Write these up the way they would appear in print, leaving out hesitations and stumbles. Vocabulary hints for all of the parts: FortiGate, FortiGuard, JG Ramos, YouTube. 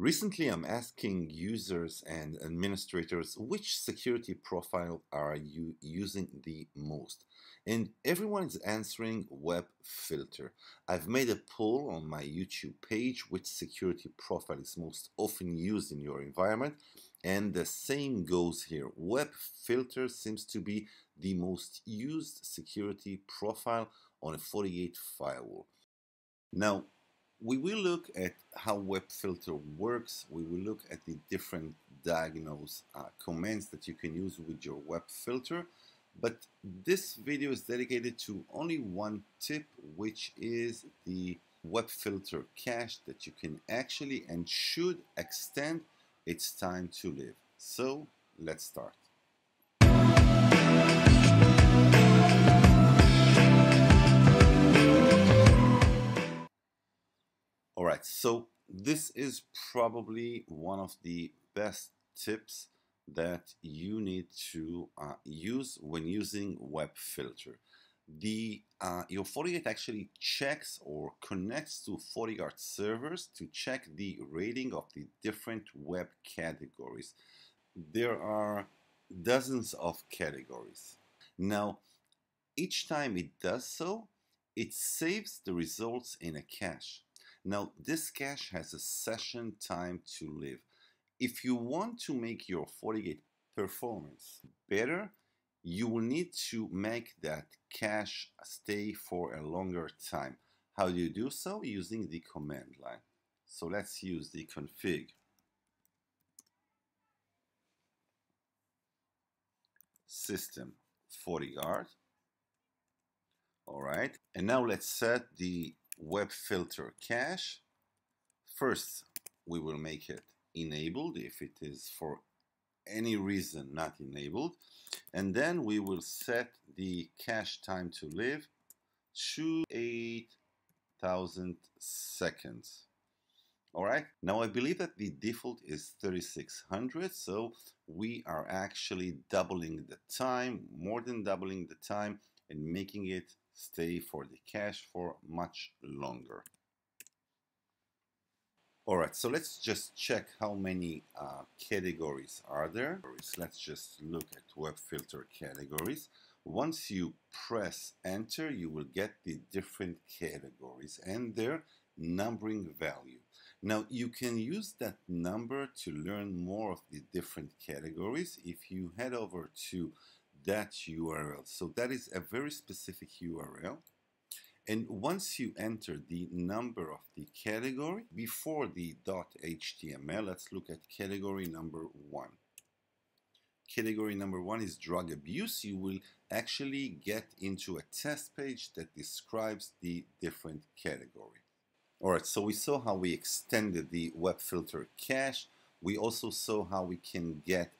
Recently, I'm asking users and administrators which security profile are you using the most, and everyone is answering web filter. I've made a poll on my YouTube page which security profile is most often used in your environment, and the same goes here. Web filter seems to be the most used security profile on a FortiGate firewall. Now, we will look at how WebFilter works. We will look at the different diagnose commands that you can use with your WebFilter. But this video is dedicated to only one tip, which is the WebFilter cache that you can actually and should extend its time to live. So let's start. Alright, so this is probably one of the best tips that you need to use when using WebFilter. Your FortiGate actually checks or connects to FortiGuard servers to check the rating of the different web categories. There are dozens of categories. Now, each time it does so, it saves the results in a cache. Now, this cache has a session time to live. If you want to make your FortiGate performance better, you will need to make that cache stay for a longer time. How do you do so? Using the command line. So let's use the config system FortiGuard. All right, and now let's set the web filter cache. First, we will make it enabled if it is for any reason not enabled, and then we will set the cache time to live to 8,000 seconds. All right, now I believe that the default is 3600, so we are actually doubling the time, more than doubling the time, and making it stay for the cache for much longer. Alright, so let's just check how many categories are there. Let's just look at WebFilter categories. Once you press enter, you will get the different categories and their numbering value. Now, you can use that number to learn more of the different categories if you head over to that URL. So that is a very specific URL, and once you enter the number of the category before the .html, let's look at category number 1. Category number 1 is drug abuse. You will actually get into a test page that describes the different category. Alright, so we saw how we extended the WebFilter cache. We also saw how we can get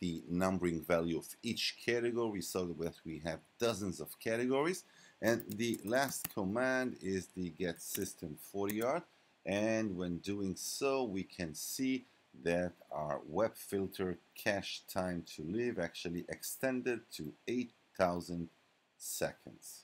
the numbering value of each category, so that we have dozens of categories. And the last command is the get system FortiGuard, and when doing so, we can see that our web filter cache time to live actually extended to 8,000 seconds.